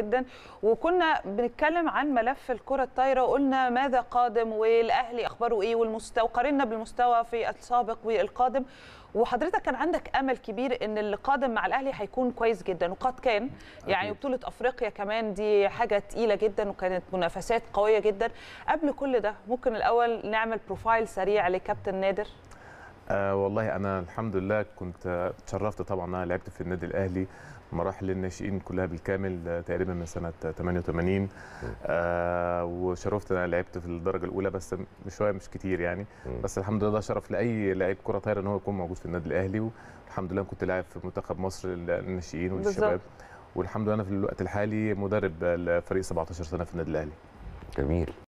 جدا، وكنا بنتكلم عن ملف الكرة الطائرة وقلنا ماذا قادم والأهلي أخباره إيه والمستوى، وقارنا بالمستوى في السابق والقادم، وحضرتك كان عندك أمل كبير إن اللي قادم مع الأهلي هيكون كويس جدا وقد كان، يعني بطولة أفريقيا كمان دي حاجة تقيلة جدا وكانت منافسات قوية جدا. قبل كل ده ممكن الأول نعمل بروفايل سريع لكابتن نادر؟ والله أنا الحمد لله كنت اتشرفت طبعا. أنا لعبت في النادي الأهلي مراحل الناشئين كلها بالكامل تقريبا من سنة 88 وشرفت. أنا لعبت في الدرجة الأولى بس مش كتير يعني، بس الحمد لله شرف لأي لاعب كرة طائرة إن هو يكون موجود في النادي الأهلي. والحمد لله كنت لاعب في منتخب مصر للناشئين والشباب، والحمد لله أنا في الوقت الحالي مدرب فريق 17 سنة في النادي الأهلي. جميل.